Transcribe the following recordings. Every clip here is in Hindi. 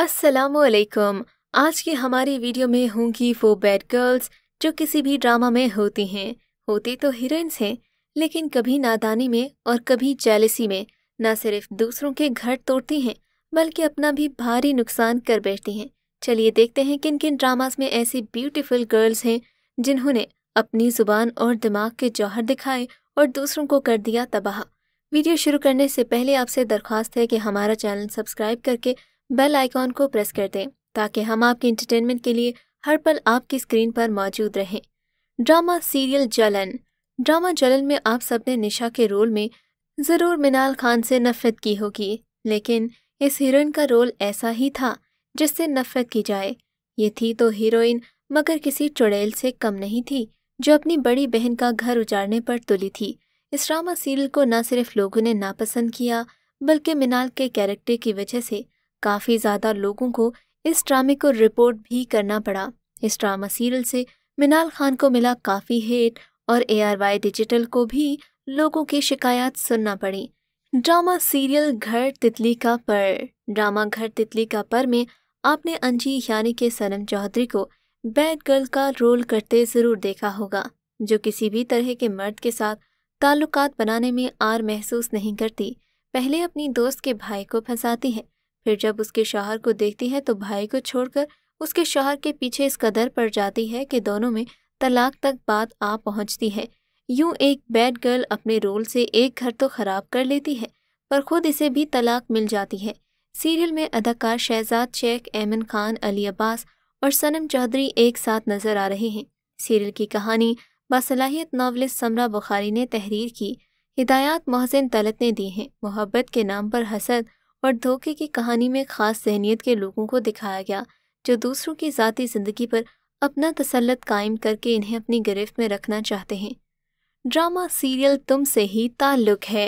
अस्सलामुअलैकुम। आज की हमारी वीडियो में होंगी वो बैड गर्ल्स जो किसी भी ड्रामा में होती हैं। होती तो हीरोइंस हैं, लेकिन कभी नादानी में और कभी जेलसी में ना सिर्फ दूसरों के घर तोड़ती हैं बल्कि अपना भी भारी नुकसान कर बैठती हैं। चलिए देखते हैं किन किन ड्रामास में ऐसी ब्यूटीफुल गर्ल्स हैं जिन्होंने अपनी जुबान और दिमाग के जौहर दिखाए और दूसरों को कर दिया तबाह। वीडियो शुरू करने से पहले आपसे दरख्वास्त है कि हमारा चैनल सब्सक्राइब करके बेल आइकॉन को प्रेस कर दें ताकि हम आपके एंटरटेनमेंट के लिए हर पल आपकी स्क्रीन पर मौजूद रहें। ड्रामा सीरियल जलन। ड्रामा जलन में आप सबने निशा के रोल में ज़रूर मिनाल खान से नफरत की होगी, लेकिन इस हीरोइन का रोल ऐसा ही था जिससे नफरत की जाए। ये थी तो हीरोइन मगर किसी चुड़ैल से कम नहीं थी जो अपनी बड़ी बहन का घर उजाड़ने पर तुली थी। इस ड्रामा सीरियल को न सिर्फ लोगों ने नापसंद किया बल्कि मिनाल के कैरेक्टर की वजह से काफ़ी ज़्यादा लोगों को इस ड्रामे को रिपोर्ट भी करना पड़ा। इस ड्रामा सीरियल से मिनाल खान को मिला काफ़ी हेट और ARY डिजिटल को भी लोगों की शिकायत सुनना पड़ी। ड्रामा सीरियल घर तितली का पर। ड्रामा घर तितली का पर में आपने अंजी यानी के सनम चौधरी को बैड गर्ल का रोल करते ज़रूर देखा होगा जो किसी भी तरह के मर्द के साथ ताल्लुकात बनाने में आर महसूस नहीं करती। पहले अपनी दोस्त के भाई को फंसाती है, फिर जब उसके शौहर को देखती है तो भाई को छोड़कर उसके शौहर के पीछे इस कदर पड़ जाती है कि दोनों में तलाक तक बात आ पहुंचती है। यूं एक बैड गर्ल अपने रोल से एक घर तो ख़राब कर लेती है पर ख़ुद इसे भी तलाक मिल जाती है। सीरियल में अदाकार शहजाद शेख, एमन खान, अली अब्बास और सनम चौधरी एक साथ नज़र आ रहे हैं। सीरियल की कहानी बासलाहियत नावलिस्ट समरा बुखारी ने तहरीर की, हिदायत मोहसिन तलत ने दी हैं। मोहब्बत के नाम पर हसद और धोखे की कहानी में ख़ास जहनीत के लोगों को दिखाया गया जो दूसरों की ज़ाती ज़िंदगी पर अपना तसल्लुत कायम करके इन्हें अपनी गिरफ्त में रखना चाहते हैं। ड्रामा सीरियल तुम से ही ताल्लुक़ है।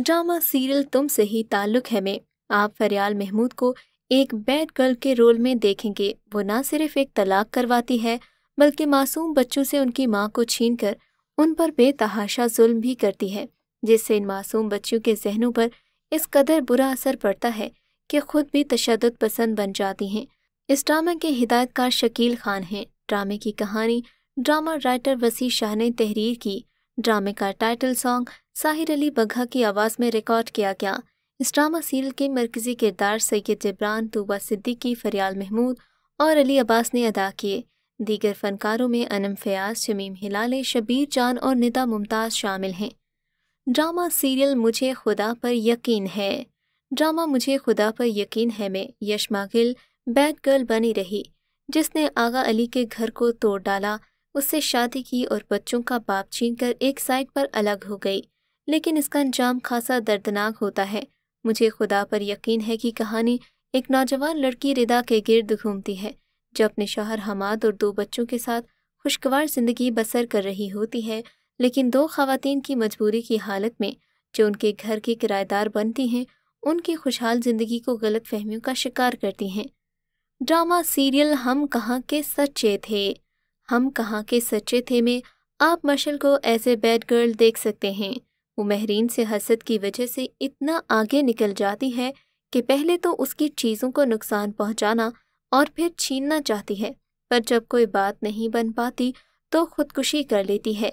ड्रामा सीरियल तुम से ही ताल्लुक़ है में आप फरियाल महमूद को एक बैड गर्ल के रोल में देखेंगे। वो ना सिर्फ एक तलाक करवाती है बल्कि मासूम बच्चों से उनकी माँ को छीनकर उन पर बेतहाशा जुल्म भी करती है, जिससे इन मासूम बच्चों के जहनों पर इस कदर बुरा असर पड़ता है कि खुद भी तशद्दुद पसंद बन जाती हैं। इस ड्रामा के हिदायतकार शकील खान हैं। ड्रामे की कहानी ड्रामा राइटर वसीम शाह ने तहरीर की। ड्रामे का टाइटल सॉन्ग साहिर अली बघा की आवाज़ में रिकॉर्ड किया गया। इस ड्रामा सीरियल के मरकजी किरदार सैयद जिब्रान, तुबा सिद्दीकी, फरियाल महमूद और अली अब्बास ने अदा किए। दीगर फनकारों में अनम फयाज, शमीम हिलाल, शबीर जान और निदा मुमताज शामिल हैं। ड्रामा सीरियल मुझे खुदा पर यकीन है। ड्रामा मुझे खुदा पर यकीन है में यशमा गिल बैड गर्ल बनी रही जिसने आगा अली के घर को तोड़ डाला, उससे शादी की और बच्चों का बाप छीनकर एक साइड पर अलग हो गई, लेकिन इसका अंजाम खासा दर्दनाक होता है। मुझे खुदा पर यकीन है कि कहानी एक नौजवान लड़की रिदा के गिर्द घूमती है जो अपने शौहर हमाद और 2 बच्चों के साथ खुशगवार ज़िंदगी बसर कर रही होती है, लेकिन 2 ख़वातीन की मजबूरी की हालत में जो उनके घर की किराएदार बनती हैं उनकी खुशहाल ज़िंदगी को गलत फहमियों का शिकार करती हैं। ड्रामा सीरियल हम कहाँ के सच्चे थे। हम कहाँ के सच्चे थे में आप मशल को एज ए बैड गर्ल देख सकते हैं। वो महरीन से हसद की वजह से इतना आगे निकल जाती है कि पहले तो उसकी चीज़ों को नुकसान पहुँचाना और फिर छीनना चाहती है, पर जब कोई बात नहीं बन पाती तो खुदकुशी कर लेती है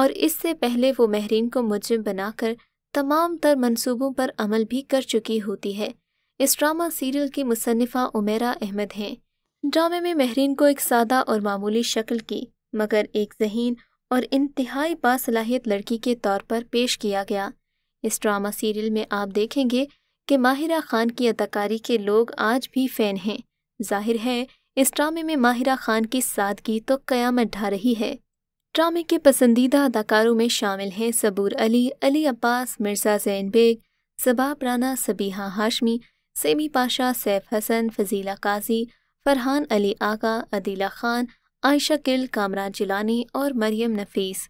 और इससे पहले वो महरीन को मुजरिम बनाकर तमाम तर मंसूबों पर अमल भी कर चुकी होती है। इस ड्रामा सीरियल की मुसन्निफ़ा उमेरा अहमद हैं। ड्रामे में महरीन को एक सादा और मामूली शक्ल की मगर एक ज़हीन और इंतहाई बासलाहियत लड़की के तौर पर पेश किया गया। इस ड्रामा सीरियल में आप देखेंगे कि माहिरा खान की अदाकारी के लोग आज भी फ़ैन हैं। जाहिर है इस ड्रामे में माहिरा खान की सादगी तो क़यामत ढा रही है। ड्रामे के पसंदीदा अदाकारों में शामिल हैं सबूर अली, अली अब्बास, मिर्ज़ा ज़ैन बेग, सबा राना, सबिहा हाशमी, समी पाशा, सैफ हसन, फजीला काजी, फरहान अली आगा, अदेला खान, आयशा किल, कामरान जिलानी और मरियम नफीस।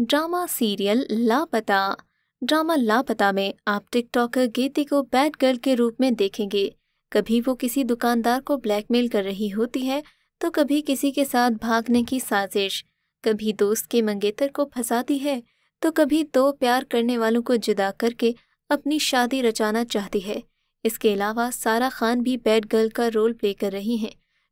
ड्रामा सीरियल लापता। ड्रामा लापता में आप टिकटॉकर गीति को बैड गर्ल के रूप में देखेंगे। कभी वो किसी दुकानदार को ब्लैकमेल कर रही होती है तो कभी किसी के साथ भागने की साजिश, कभी दोस्त के मंगेतर को फंसाती है तो कभी 2 प्यार करने वालों को जुदा करके अपनी शादी रचाना चाहती है। इसके अलावा सारा खान भी बैड गर्ल का रोल प्ले कर रही हैं,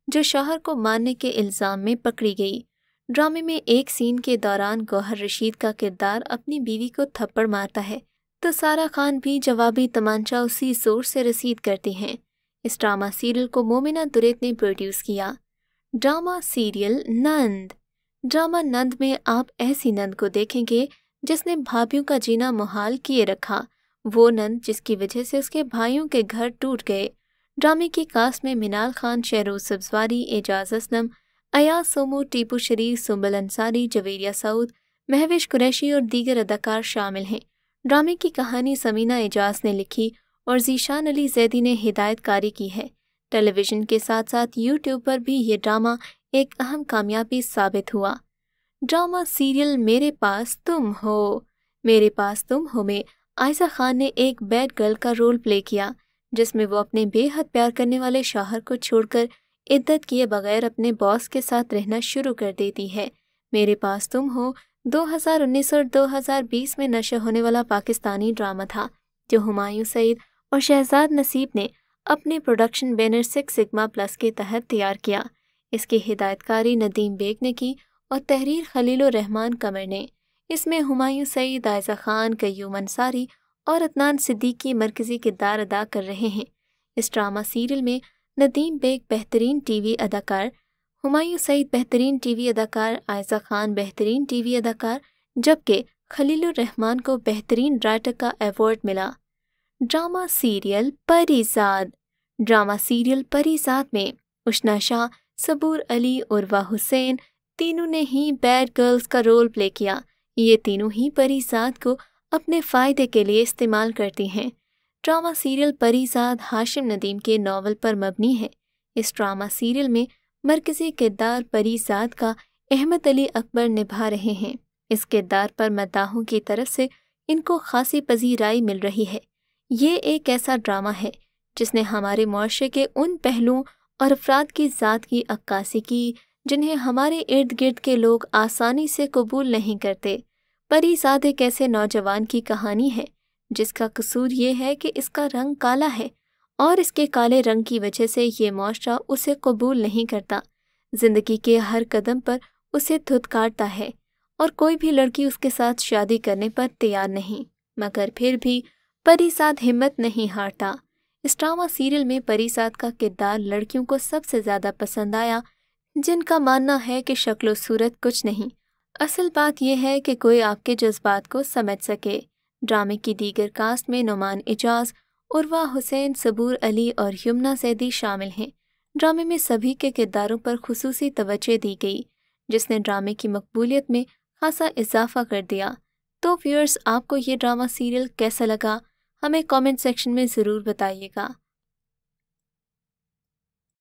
जो शौहर को मारने के इल्ज़ाम में पकड़ी गई। ड्रामे में एक सीन के दौरान गौहर रशीद का किरदार अपनी बीवी को थप्पड़ मारता है तो सारा खान भी जवाबी तमांचा उसी जोर से रसीद करती हैं। इस ड्रामा सीरियल को मोमिना दुरैत ने प्रोड्यूस किया। Drama serial Nand. Drama Nand में आप ऐसी नंद को देखेंगे जिसने भाभियों का जीना मुहाल किए रखा, वो नंद जिसकी वजह से उसके भाइयों के घर टूट गए। ड्रामे की कास्ट में मिनाल खान, शहरोज सब्जवारी, एजाज असलम, अयाज सोमो, टीपू शरीफ, सुम्बल अंसारी, जवेरिया सऊद, महविश कुरैशी और दीगर अदाकार शामिल हैं। ड्रामे की कहानी समीना एजाज ने लिखी और जीशान अली जैदी ने हिदायतकारी की है। टेलीविज़न के साथ साथ यूट्यूब पर भी ये ड्रामा एक अहम कामयाबी साबित हुआ। ड्रामा सीरियल मेरे पास तुम हो। मेरे पास तुम हो में आयशा खान ने एक बैड गर्ल का रोल प्ले किया, जिसमें वो अपने बेहद प्यार करने वाले शौहर को छोड़कर इद्दत किए बगैर अपने बॉस के साथ रहना शुरू कर देती है। मेरे पास तुम हो 2019 और 2020 में नशा होने वाला पाकिस्तानी ड्रामा था, जो हुमायूं सईद और शहजाद नसीब ने अपने प्रोडक्शन बैनर 6 सिग्मा+ के तहत तैयार किया। इसकी हिदायतकारी नदीम बेग ने की और तहरीर खलील रहमान कमर ने। इसमें हुमायूं सईद, आयशा खान, कयूम अंसारी और अदनान सिद्दीकी मरकज़ी किरदार अदा कर रहे हैं। इस ड्रामा सीरियल में नदीम बेग बेहतरीन टीवी अदाकार, हुमायूं सईद बेहतरीन टीवी अदाकार, आयशा खान बेहतरीन टीवी अदाकार, जबकि खलील रहमान को बेहतरीन राइटर का अवार्ड मिला। Drama serial Parizaad. Drama serial Parizaad में उशना शाह, सबूर अली, उर्वा हुसैन तीनों ने ही बैड गर्ल्स का रोल प्ले किया। ये तीनों ही परीजाद को अपने फ़ायदे के लिए इस्तेमाल करती हैं। ड्रामा सीरियल परीजाद हाशिम नदीम के नावल पर मबनी है। इस ड्रामा सीरियल में मरकज़ी किरदार परीजाद का अहमद अली अकबर निभा रहे हैं। इस किरदार पर मद्दाहों की तरफ से इनको खासी पजीराई मिल रही है। ये एक ऐसा ड्रामा है जिसने हमारे माशरे के उन पहलुओं और अफराद की ज़ात की अक्कासी की जिन्हें हमारे इर्द गिर्द के लोग आसानी से कबूल नहीं करते। परीजाद एक ऐसे नौजवान की कहानी है जिसका कसूर ये है कि इसका रंग काला है और इसके काले रंग की वजह से ये माशरा उसे कबूल नहीं करता। ज़िंदगी के हर कदम पर उसे धुतकारता है और कोई भी लड़की उसके साथ शादी करने पर तैयार नहीं, मगर फिर भी परीजाद हिम्मत नहीं हारता। इस ड्रामा सीरियल में परीजाद का किरदार लड़कियों को सबसे ज़्यादा पसंद आया, जिनका मानना है कि शक्ल व सूरत कुछ नहीं, असल बात यह है कि कोई आपके जज्बात को समझ सके। ड्रामे की दीगर कास्ट में नुमान एजाज, उर्वा हुसैन, सबूर अली और यमुना सैदी शामिल हैं। ड्रामे में सभी के किरदारों पर खुसूसी तवज्जो दी गई, जिसने ड्रामे की मकबूलियत में खासा इजाफा कर दिया। तो व्यूअर्स, आपको ये ड्रामा सीरियल कैसा लगा, हमें कमेंट सेक्शन में ज़रूर बताइएगा।